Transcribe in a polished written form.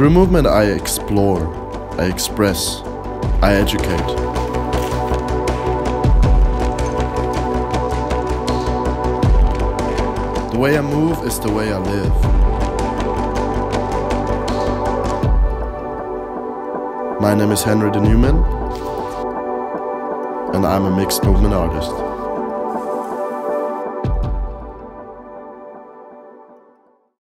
Through movement, I explore, I express, I educate. The way I move is the way I live. My name is Henry Neumann, and I'm a mixed movement artist.